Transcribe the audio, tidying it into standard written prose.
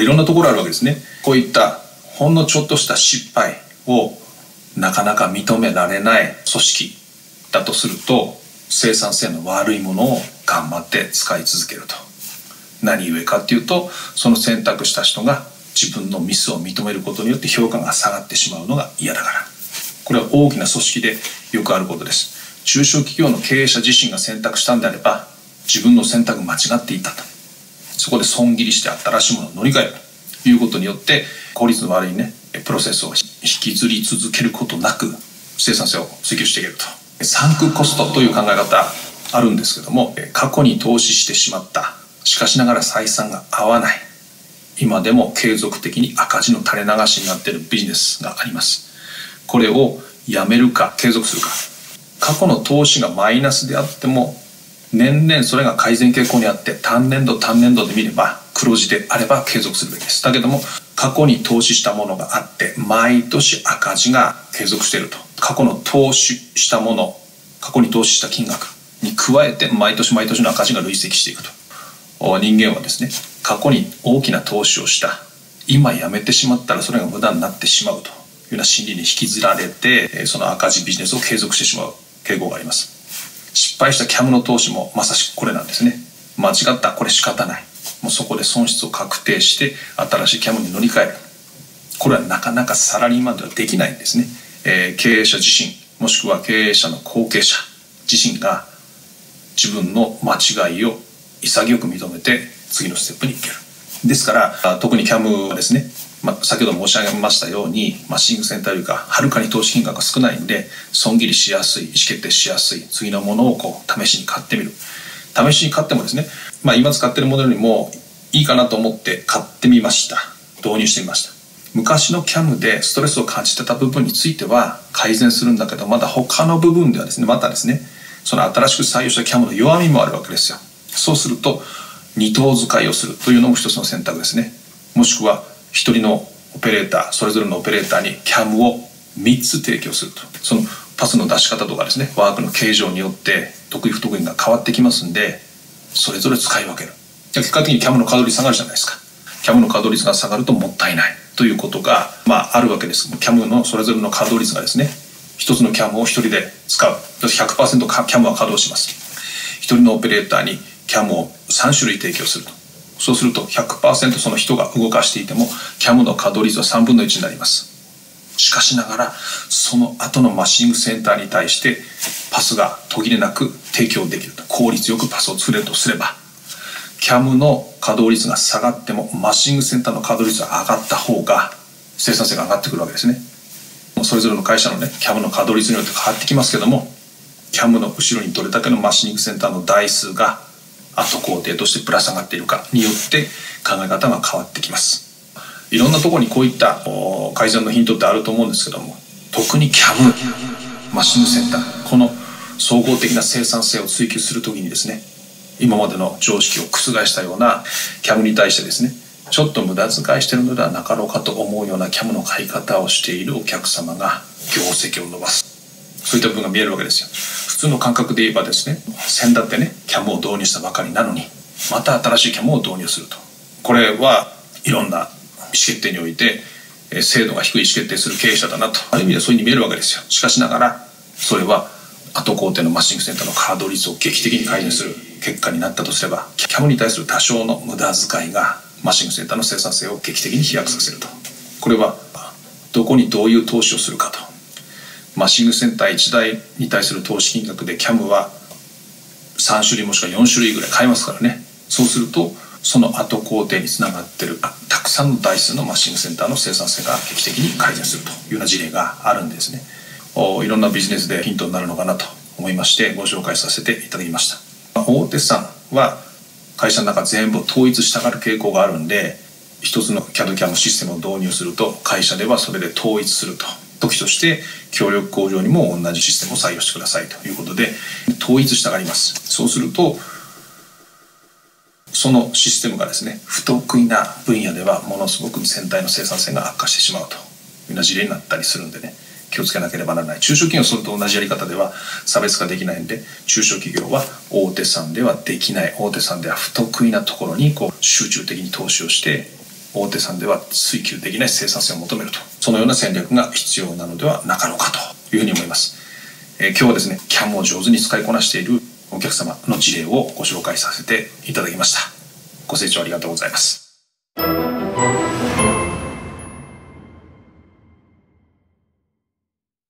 れいろんなところあるわけですね。こういったほんのちょっとした失敗をなかなか認められない組織だとすると、生産性の悪いものを頑張って使い続けると。何故かっていうと、その選択した人が自分のミスを認めることによって評価が下がってしまうのが嫌だから。これは大きな組織でよくあることです。中小企業の経営者自身が選択したんであれば、自分の選択間違っていたと。そこで損切りして新しいものを乗り換えるということによって、効率の悪いねプロセスを引きずり続けることなく生産性を追求していけると。サンクコストという考え方あるんですけども、過去に投資してしまった、しかしながら採算が合わない、今でも継続的に赤字の垂れ流しになっているビジネスがあります。これをやめるか継続するか。過去の投資がマイナスであっても、年々それが改善傾向にあって、単年度単年度で見れば黒字であれば継続するべきです。だけども、過去に投資したものがあって、毎年赤字が継続していると。過去の投資したもの、過去に投資した金額に加えて、毎年毎年の赤字が累積していくと。人間はですね、過去に大きな投資をした、今やめてしまったらそれが無駄になってしまうというような心理に引きずられて、その赤字ビジネスを継続してしまう傾向があります。失敗したCAMの投資もまさしくこれなんですね。間違った、これ仕方ない、もうそこで損失を確定して新しいCAMに乗り換える。これはなかなかサラリーマンではできないんですね。経営者自身、もしくは経営者の後継者自身が自分の間違いを潔く認めて次のステップに行ける。ですから特にCAMはですね、先ほど申し上げましたように、シングセンターよりかはるかに投資金額が少ないんで、損切りしやすい、意思決定しやすい、次のものをこう試しに買ってみる。試しに買ってもですね、今使ってるものよりもいいかなと思って買ってみました、導入してみました。昔のCAMでストレスを感じてた部分については改善するんだけど、まだ他の部分ではですね、またですね、その新しく採用したCAMの弱みもあるわけですよ。そうすると二頭使いをするというのも一つの選択ですね。もしくは一人のオペレーター、それぞれのオペレーターにCAMを3つ提供すると。そのパスの出し方とかですね、ワークの形状によって得意不得意が変わってきますんで、それぞれ使い分ける。結果的にCAMの稼働率下がるじゃないですか。CAMの稼働率が下がるともったいないということが、あるわけです。CAMのそれぞれの稼働率がですね、一つのCAMを一人で使う。100% CAMは稼働します。一人のオペレーターにCAMを3種類提供すると。そうすると 100% その人が動かしていてもCAMの稼働率は3分の1になります。しかしながらその後のマッシングセンターに対してパスが途切れなく提供できると。効率よくパスを作れるとすれば、CAMの稼働率が下がってもマッシングセンターの稼働率が上がった方が生産性が上がってくるわけですね。それぞれの会社のね、CAMの稼働率によって変わってきますけども、CAMの後ろにどれだけのマッシングセンターの台数が後工程としてぶら下がっているかによって考え方が変わってきます。いろんなところにこういった改善のヒントってあると思うんですけども、特にCAM、マッシングセンター、この総合的な生産性を追求するときにですね、今までの常識を覆したようなCAMに対してですね、ちょっと無駄遣いしてるのではなかろうかと思うようなCAMの買い方をしているお客様が業績を伸ばす、そういった部分が見えるわけですよ。普通の感覚で言えばですね、先だってね、CAMを導入したばかりなのにまた新しいCAMを導入すると。これはいろんな意思決定において精度が低い意思決定する経営者だなと、ある意味でそういうふうに見えるわけですよ。しかしながらそれは後工程のマッシングセンターの稼働率を劇的に改善する結果になったとすれば、CAMに対する多少の無駄遣いがマッシングセンターの生産性を劇的に飛躍させると。これはどこにどういう投資をするかと。マッシングセンター1台に対する投資金額でCAMは3種類もしくは4種類ぐらい買えますからね。そうするとその後工程につながってるたくさんの台数のマッシングセンターの生産性が劇的に改善するというような事例があるんですね。いろんなビジネスでヒントになるのかなと思いまして、ご紹介させていただきました。大手さんは会社の中全部を統一したがる傾向があるんで、一つのCADCAMシステムを導入すると会社ではそれで統一すると。時として協力工場にも同じシステムを採用してくださいということで統一したがります。そうするとそのシステムがですね、不得意な分野ではものすごく全体の生産性が悪化してしまうというような事例になったりするんでね、気をつけなければならない。中小企業それと同じやり方では差別化できないんで、中小企業は大手さんではできない、大手さんでは不得意なところにこう集中的に投資をして大手さんでは追求できない生産性を求めると、そのような戦略が必要なのではなかろうかというふうに思います。今日はですね、CAM を上手に使いこなしているお客様の事例をご紹介させていただきました。ご清聴ありがとうございます。